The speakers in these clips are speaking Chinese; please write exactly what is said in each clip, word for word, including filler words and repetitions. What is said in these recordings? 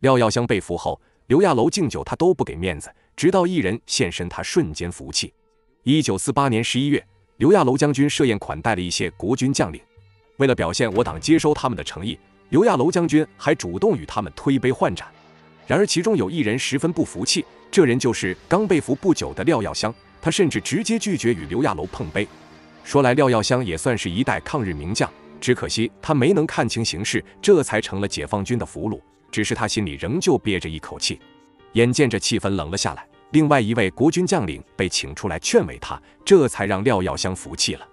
廖耀湘被俘后，刘亚楼敬酒他都不给面子，直到一人现身，他瞬间服气。一九四八年十一月，刘亚楼将军设宴款待了一些国军将领，为了表现我党接收他们的诚意，刘亚楼将军还主动与他们推杯换盏。然而其中有一人十分不服气，这人就是刚被俘不久的廖耀湘，他甚至直接拒绝与刘亚楼碰杯。说来廖耀湘也算是一代抗日名将，只可惜他没能看清形势，这才成了解放军的俘虏。只是他心里仍旧憋着一口气。眼见着气氛冷了下来，另外一位国军将领被请出来劝慰他，这才让廖耀湘服气了。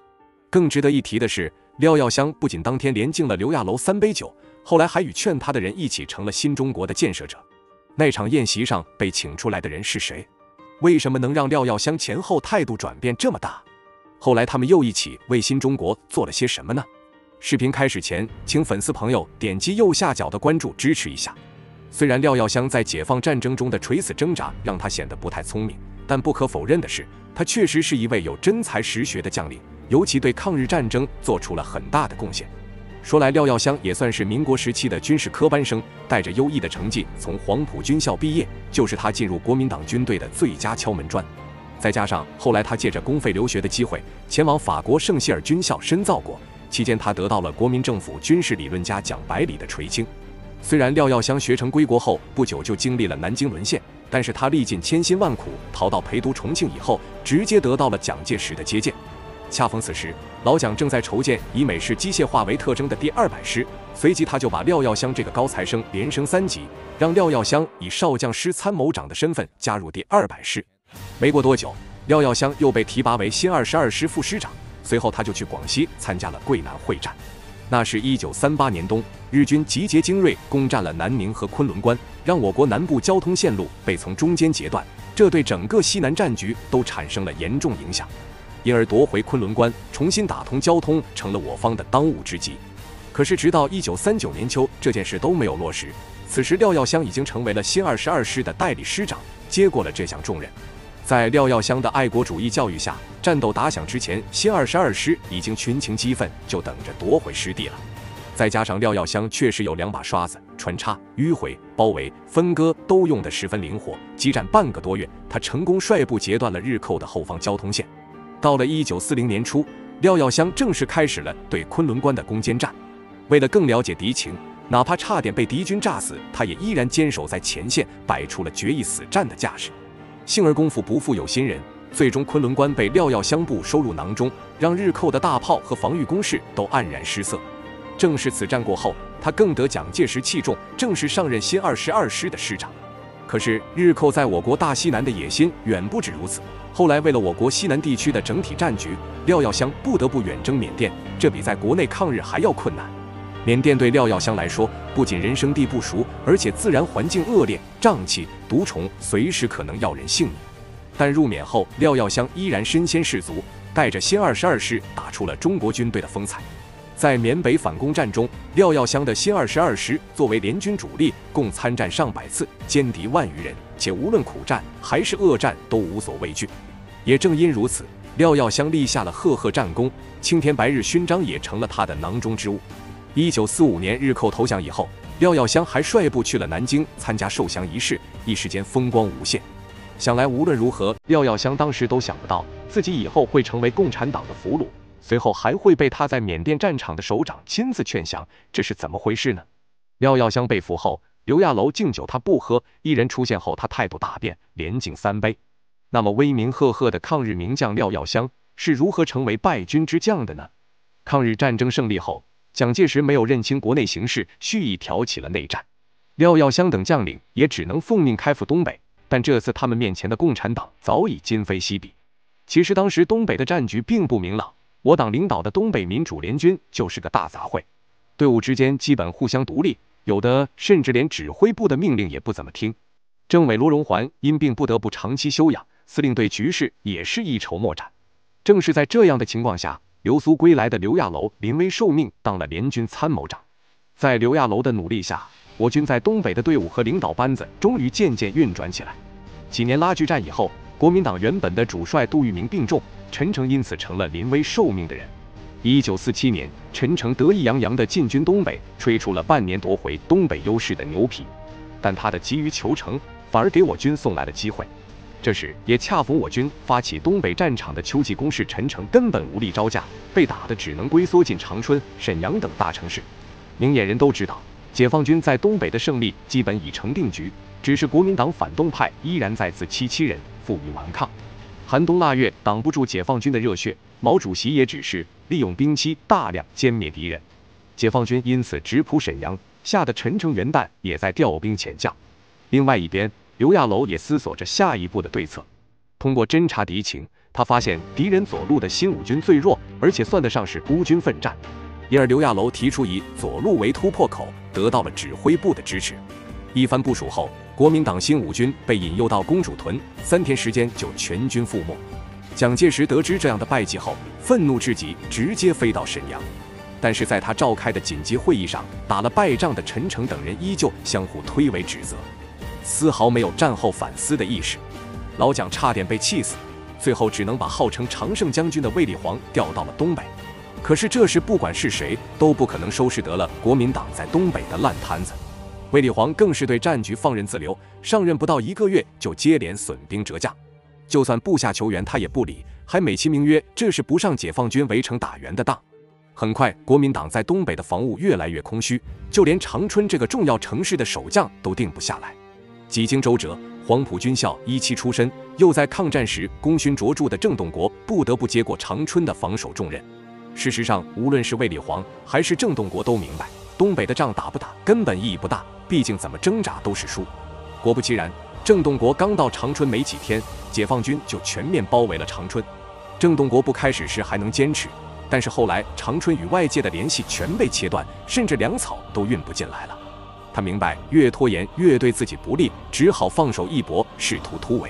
更值得一提的是，廖耀湘不仅当天连敬了刘亚楼三杯酒，后来还与劝他的人一起成了新中国的建设者。那场宴席上被请出来的人是谁？为什么能让廖耀湘前后态度转变这么大？后来他们又一起为新中国做了些什么呢？视频开始前，请粉丝朋友点击右下角的关注支持一下。虽然廖耀湘在解放战争中的垂死挣扎让他显得不太聪明，但不可否认的是，他确实是一位有真才实学的将领，尤其对抗日战争做出了很大的贡献。说来，廖耀湘也算是民国时期的军事科班生，带着优异的成绩从黄埔军校毕业，就是他进入国民党军队的最佳敲门砖。再加上后来他借着公费留学的机会，前往法国圣谢尔军校深造过。期间，他得到了国民政府军事理论家蒋百里的垂青。虽然廖耀湘学成归国后不久就经历了南京沦陷，但是他历尽千辛万苦逃到陪都重庆以后，直接得到了蒋介石的接见。恰逢此时，老蒋正在筹建以美式机械化为特征的第二百师，随即他就把廖耀湘这个高材生连升三级，让廖耀湘以少将师参谋长的身份加入第二百师。没过多久，廖耀湘又被提拔为新二十二师副师长。随后他就去广西参加了桂南会战。那是一九三八年冬，日军集结精锐攻占了南宁和昆仑关，让我国南部交通线路被从中间截断，这对整个西南战局都产生了严重影响。因而夺回昆仑关，重新打通交通，成了我方的当务之急。可是直到一九三九年秋，这件事都没有落实。此时廖耀湘已经成为了新二十二师的代理师长，接过了这项重任。在廖耀湘的爱国主义教育下，战斗打响之前，新二十二师已经群情激愤，就等着夺回失地了。再加上廖耀湘确实有两把刷子，穿插、迂回、包围、分割都用得十分灵活。激战半个多月，他成功率部截断了日寇的后方交通线。到了一九四零年初，廖耀湘正式开始了对昆仑关的攻坚战。为了更了解敌情，哪怕差点被敌军炸死，他也依然坚守在前线，摆出了决一死战的架势。幸而功夫不负有心人，最终昆仑关被廖耀湘部收入囊中，让日寇的大炮和防御工事都黯然失色。正是此战过后，他更得蒋介石器重，正式上任新二十二师的师长。可是日寇在我国大西南的野心远不止如此，后来为了我国西南地区的整体战局，廖耀湘不得不远征缅甸，这比在国内抗日还要困难。缅甸对廖耀湘来说，不仅人生地不熟，而且自然环境恶劣，瘴气、毒虫随时可能要人性命。但入缅后，廖耀湘依然身先士卒，带着新二十二师打出了中国军队的风采。在缅北反攻战中，廖耀湘的新二十二师作为联军主力，共参战上百次，歼敌万余人，且无论苦战还是恶战都无所畏惧。也正因如此，廖耀湘立下了赫赫战功，青天白日勋章也成了他的囊中之物。一九四五年日寇投降以后，廖耀湘还率部去了南京参加受降仪式，一时间风光无限。想来无论如何，廖耀湘当时都想不到自己以后会成为共产党的俘虏，随后还会被他在缅甸战场的首长亲自劝降，这是怎么回事呢？廖耀湘被俘后，刘亚楼敬酒他不喝，一人出现后他态度大变，连敬三杯。那么威名赫赫的抗日名将廖耀湘是如何成为败军之将的呢？抗日战争胜利后，蒋介石没有认清国内形势，蓄意挑起了内战。廖耀湘等将领也只能奉命开赴东北，但这次他们面前的共产党早已今非昔比。其实当时东北的战局并不明朗，我党领导的东北民主联军就是个大杂烩，队伍之间基本互相独立，有的甚至连指挥部的命令也不怎么听。政委罗荣桓因病不得不长期休养，司令对局势也是一筹莫展。正是在这样的情况下，留苏归来的刘亚楼临危受命，当了联军参谋长。在刘亚楼的努力下，我军在东北的队伍和领导班子终于渐渐运转起来。几年拉锯战以后，国民党原本的主帅杜聿明病重，陈诚因此成了临危受命的人。一九四七年，陈诚得意洋洋地进军东北，吹出了半年夺回东北优势的牛皮。但他的急于求成反而给我军送来了机会。这时也恰逢我军发起东北战场的秋季攻势，陈诚根本无力招架，被打的只能龟缩进长春、沈阳等大城市。明眼人都知道，解放军在东北的胜利基本已成定局，只是国民党反动派依然再次欺欺人，负隅顽抗。寒冬腊月挡不住解放军的热血，毛主席也只是利用兵器大量歼灭敌人，解放军因此直扑沈阳，吓得陈诚元旦也在调兵遣将。另外一边，刘亚楼也思索着下一步的对策。通过侦察敌情，他发现敌人左路的新五军最弱，而且算得上是孤军奋战，因而刘亚楼提出以左路为突破口，得到了指挥部的支持。一番部署后，国民党新五军被引诱到公主屯，三天时间就全军覆没。蒋介石得知这样的败绩后，愤怒至极，直接飞到沈阳。但是在他召开的紧急会议上，打了败仗的陈诚等人依旧相互推诿指责，丝毫没有战后反思的意识。老蒋差点被气死，最后只能把号称常胜将军的卫立煌调到了东北。可是这时不管是谁都不可能收拾得了国民党在东北的烂摊子。卫立煌更是对战局放任自流，上任不到一个月就接连损兵折将，就算部下求援他也不理，还美其名曰这是不上解放军围城打援的当。很快，国民党在东北的防务越来越空虚，就连长春这个重要城市的守将都定不下来。几经周折，黄埔军校一期出身，又在抗战时功勋卓著的郑洞国不得不接过长春的防守重任。事实上，无论是卫立煌还是郑洞国都明白，东北的仗打不打根本意义不大，毕竟怎么挣扎都是输。果不其然，郑洞国刚到长春没几天，解放军就全面包围了长春。郑洞国不开始时还能坚持，但是后来长春与外界的联系全被切断，甚至粮草都运不进来了。他明白越拖延越对自己不利，只好放手一搏，试图突围。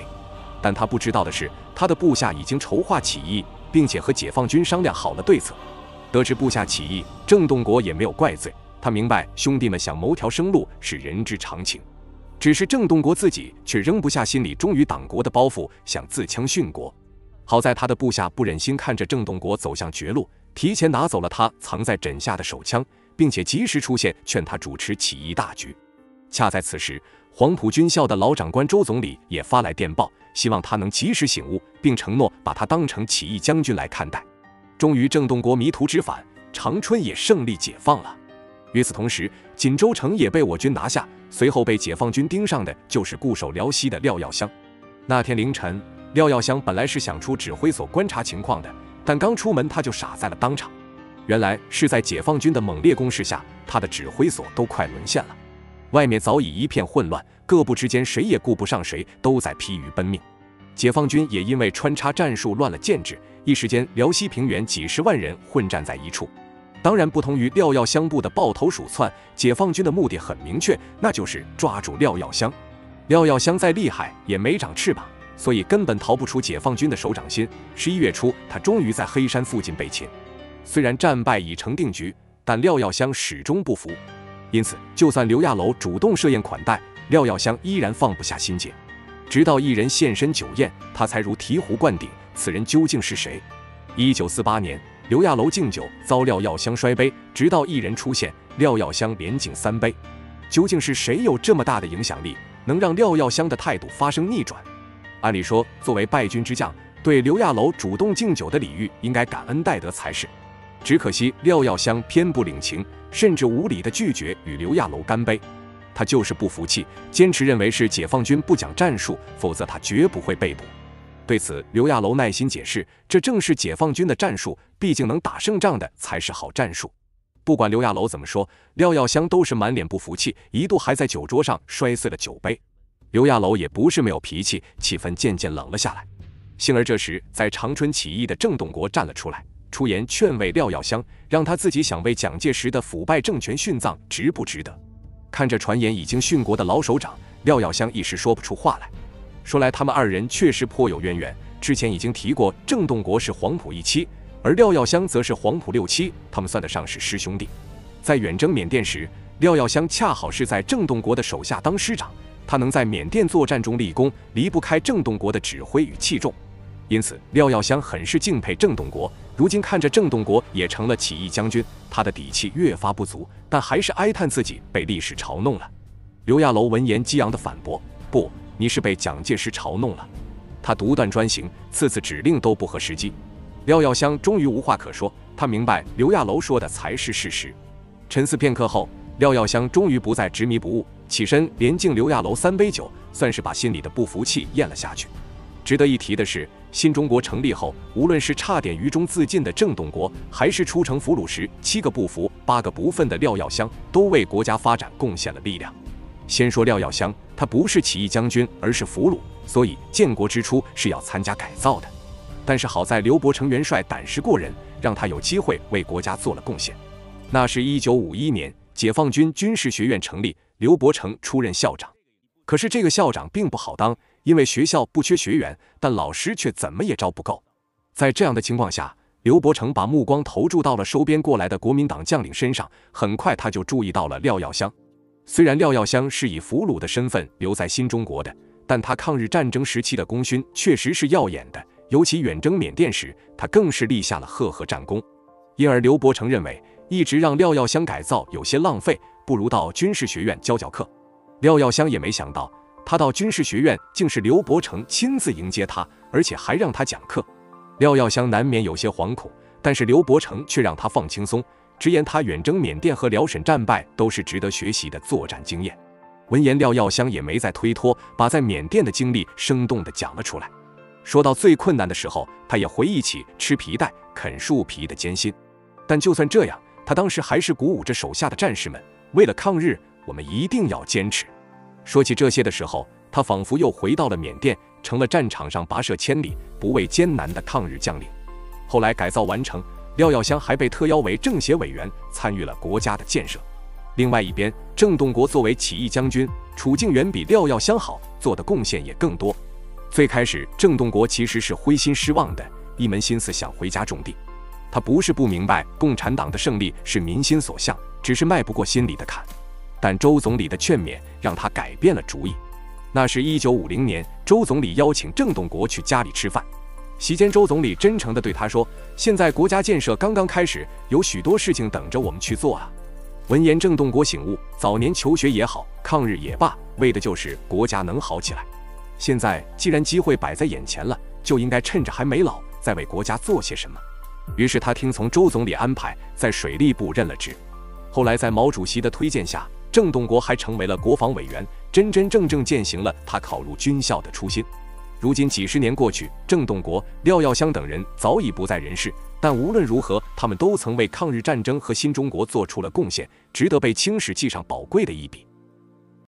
但他不知道的是，他的部下已经筹划起义，并且和解放军商量好了对策。得知部下起义，郑洞国也没有怪罪，他明白兄弟们想谋条生路是人之常情。只是郑洞国自己却扔不下心里忠于党国的包袱，想自戕殉国。好在他的部下不忍心看着郑洞国走向绝路，提前拿走了他藏在枕下的手枪，并且及时出现劝他主持起义大局。恰在此时，黄埔军校的老长官周总理也发来电报，希望他能及时醒悟，并承诺把他当成起义将军来看待。终于，郑洞国迷途知返，长春也胜利解放了。与此同时，锦州城也被我军拿下，随后被解放军盯上的就是固守辽西的廖耀湘。那天凌晨，廖耀湘本来是想出指挥所观察情况的，但刚出门他就傻在了当场。原来是在解放军的猛烈攻势下，他的指挥所都快沦陷了，外面早已一片混乱，各部之间谁也顾不上谁，都在疲于奔命。解放军也因为穿插战术乱了建制，一时间辽西平原几十万人混战在一处。当然，不同于廖耀湘部的抱头鼠窜，解放军的目的很明确，那就是抓住廖耀湘。廖耀湘再厉害也没长翅膀，所以根本逃不出解放军的手掌心。十一月初，他终于在黑山附近被擒。虽然战败已成定局，但廖耀湘始终不服，因此就算刘亚楼主动设宴款待，廖耀湘依然放不下心结。直到一人现身酒宴，他才如醍醐灌顶，此人究竟是谁？一九四八年，刘亚楼敬酒遭廖耀湘摔杯，直到一人出现，廖耀湘连敬三杯。究竟是谁有这么大的影响力，能让廖耀湘的态度发生逆转？按理说，作为败军之将，对刘亚楼主动敬酒的礼遇应该感恩戴德才是。只可惜廖耀湘偏不领情，甚至无理的拒绝与刘亚楼干杯。他就是不服气，坚持认为是解放军不讲战术，否则他绝不会被捕。对此，刘亚楼耐心解释，这正是解放军的战术，毕竟能打胜仗的才是好战术。不管刘亚楼怎么说，廖耀湘都是满脸不服气，一度还在酒桌上摔碎了酒杯。刘亚楼也不是没有脾气，气氛渐渐冷了下来。幸而这时，在长春起义的郑洞国站了出来，出言劝慰廖耀湘，让他自己想为蒋介石的腐败政权殉葬，值不值得？看着传言已经殉国的老首长，廖耀湘一时说不出话来。说来他们二人确实颇有渊源，之前已经提过，郑洞国是黄埔一期，而廖耀湘则是黄埔六期，他们算得上是师兄弟。在远征缅甸时，廖耀湘恰好是在郑洞国的手下当师长，他能在缅甸作战中立功，离不开郑洞国的指挥与器重。因此，廖耀湘很是敬佩郑洞国。如今看着郑洞国也成了起义将军，他的底气越发不足，但还是哀叹自己被历史嘲弄了。刘亚楼闻言激昂的反驳：“不，你是被蒋介石嘲弄了。他独断专行，次次指令都不合时机。”廖耀湘终于无话可说，他明白刘亚楼说的才是事实。沉思片刻后，廖耀湘终于不再执迷不悟，起身连敬刘亚楼三杯酒，算是把心里的不服气咽了下去。值得一提的是，新中国成立后，无论是差点于中自尽的郑洞国，还是出城俘虏时七个不服、八个不忿的廖耀湘，都为国家发展贡献了力量。先说廖耀湘，他不是起义将军，而是俘虏，所以建国之初是要参加改造的。但是好在刘伯承元帅胆识过人，让他有机会为国家做了贡献。那是一九五一年，解放军军事学院成立，刘伯承出任校长。可是这个校长并不好当，因为学校不缺学员，但老师却怎么也招不够。在这样的情况下，刘伯承把目光投注到了收编过来的国民党将领身上，很快他就注意到了廖耀湘。虽然廖耀湘是以俘虏的身份留在新中国的，但他抗日战争时期的功勋确实是耀眼的，尤其远征缅甸时，他更是立下了赫赫战功。因而刘伯承认为，一直让廖耀湘改造有些浪费，不如到军事学院教教课。廖耀湘也没想到，他到军事学院竟是刘伯承亲自迎接他，而且还让他讲课。廖耀湘难免有些惶恐，但是刘伯承却让他放轻松，直言他远征缅甸和辽沈战败都是值得学习的作战经验。闻言，廖耀湘也没再推脱，把在缅甸的经历生动地讲了出来。说到最困难的时候，他也回忆起吃皮带、啃树皮的艰辛。但就算这样，他当时还是鼓舞着手下的战士们，为了抗日，我们一定要坚持。说起这些的时候，他仿佛又回到了缅甸，成了战场上跋涉千里、不畏艰难的抗日将领。后来改造完成，廖耀湘还被特邀为政协委员，参与了国家的建设。另外一边，郑洞国作为起义将军，处境远比廖耀湘好，做的贡献也更多。最开始，郑洞国其实是灰心失望的，一门心思想回家种地。他不是不明白共产党的胜利是民心所向，只是迈不过心里的坎。但周总理的劝勉让他改变了主意。那是一九五零年，周总理邀请郑洞国去家里吃饭。席间，周总理真诚地对他说：“现在国家建设刚刚开始，有许多事情等着我们去做啊。”闻言，郑洞国醒悟，早年求学也好，抗日也罢，为的就是国家能好起来。现在既然机会摆在眼前了，就应该趁着还没老，再为国家做些什么。于是他听从周总理安排，在水利部任了职。后来在毛主席的推荐下，郑洞国还成为了国防委员，真真正正践行了他考入军校的初心。如今几十年过去，郑洞国、廖耀湘等人早已不在人世，但无论如何，他们都曾为抗日战争和新中国做出了贡献，值得被青史记上宝贵的一笔。